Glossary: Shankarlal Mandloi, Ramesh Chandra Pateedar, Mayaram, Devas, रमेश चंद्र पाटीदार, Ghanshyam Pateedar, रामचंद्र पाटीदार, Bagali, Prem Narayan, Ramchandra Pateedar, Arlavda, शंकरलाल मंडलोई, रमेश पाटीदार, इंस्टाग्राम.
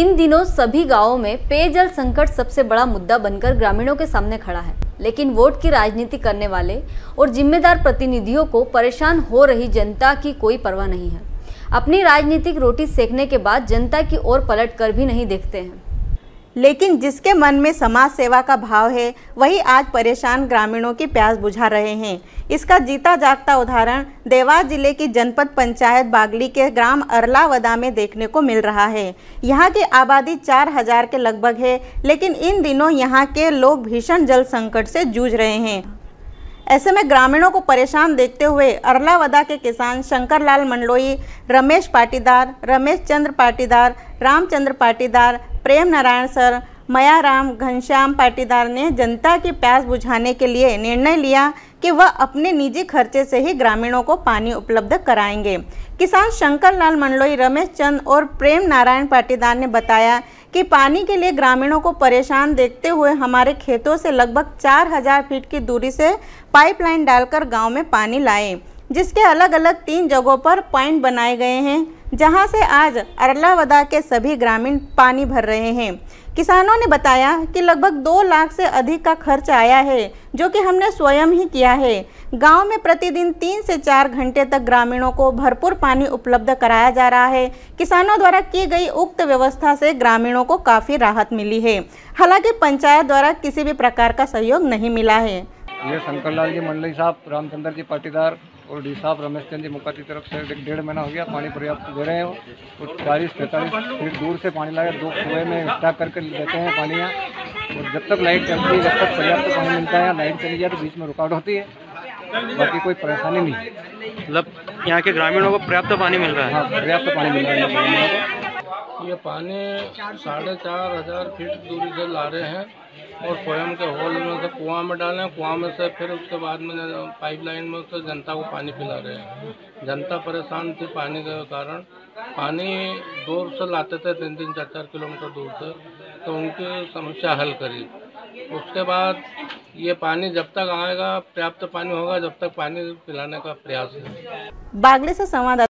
इन दिनों सभी गांवों में पेयजल संकट सबसे बड़ा मुद्दा बनकर ग्रामीणों के सामने खड़ा है, लेकिन वोट की राजनीति करने वाले और जिम्मेदार प्रतिनिधियों को परेशान हो रही जनता की कोई परवाह नहीं है। अपनी राजनीतिक रोटी सेकने के बाद जनता की ओर पलट कर भी नहीं देखते हैं। लेकिन जिसके मन में समाज सेवा का भाव है वही आज परेशान ग्रामीणों की प्यास बुझा रहे हैं। इसका जीता जागता उदाहरण देवास जिले की जनपद पंचायत बागली के ग्राम अरलावदा में देखने को मिल रहा है। यहाँ की आबादी 4000 के लगभग है, लेकिन इन दिनों यहाँ के लोग भीषण जल संकट से जूझ रहे हैं। ऐसे में ग्रामीणों को परेशान देखते हुए अरलावदा के किसान शंकरलाल मंडलोई, रमेश पाटीदार, रमेश चंद्र पाटीदार, रामचंद्र पाटीदार, प्रेम नारायण सर, मयाराम, घनश्याम पाटीदार ने जनता की प्यास बुझाने के लिए निर्णय लिया कि वह अपने निजी खर्चे से ही ग्रामीणों को पानी उपलब्ध कराएंगे। किसान शंकरलाल मंडलोई, रमेश चंद्र और प्रेम नारायण पाटीदार ने बताया कि पानी के लिए ग्रामीणों को परेशान देखते हुए हमारे खेतों से लगभग 4000 फीट की दूरी से पाइपलाइन डालकर गांव में पानी लाए, जिसके अलग अलग 3 जगहों पर पॉइंट बनाए गए हैं, जहां से आज अरलावदा के सभी ग्रामीण पानी भर रहे हैं। किसानों ने बताया कि लगभग 2 लाख से अधिक का खर्च आया है, जो कि हमने स्वयं ही किया है। गांव में प्रतिदिन 3 से 4 घंटे तक ग्रामीणों को भरपूर पानी उपलब्ध कराया जा रहा है। किसानों द्वारा की गई उक्त व्यवस्था से ग्रामीणों को काफ़ी राहत मिली है, हालांकि पंचायत द्वारा किसी भी प्रकार का सहयोग नहीं मिला है। ये शंकरलाल जी मंडलोई साहब, रामचंद्र जी पाटीदार और डी साहब रमेश चंद्र जी मुक्ति की तरफ से 1.5 महीना हो गया पानी पर्याप्त दे रहे हैं। और 40-45 फीट दूर से पानी लाकर 2 कुएँ में स्टॉक करके देते हैं पानी यहाँ। और जब तक लाइट चलती है, जब तक पर्याप्त पानी मिलता है, लाइट चली जाए तो बीच में रुकावट होती है, बाकी कोई परेशानी नहीं। मतलब यहाँ के ग्रामीणों को पर्याप्त पानी मिल रहा है। हाँ, पर्याप्त पानी मिल रहा है। ये पानी 4500 फीट दूरी से ला रहे हैं और स्वयं के होल में से कुआं में डालें, कुआं में से फिर उसके बाद में पाइपलाइन में उससे जनता को पानी पिला रहे हैं। जनता परेशान थी पानी के कारण। पानी दूर से लाते थे, 3-4 किलोमीटर दूर से, तो उनकी समस्या हल करी। उसके बाद ये पानी जब तक आएगा पर्याप्त पानी होगा, जब तक पानी पिलाने का प्रयास है। बागली से संवाददाता।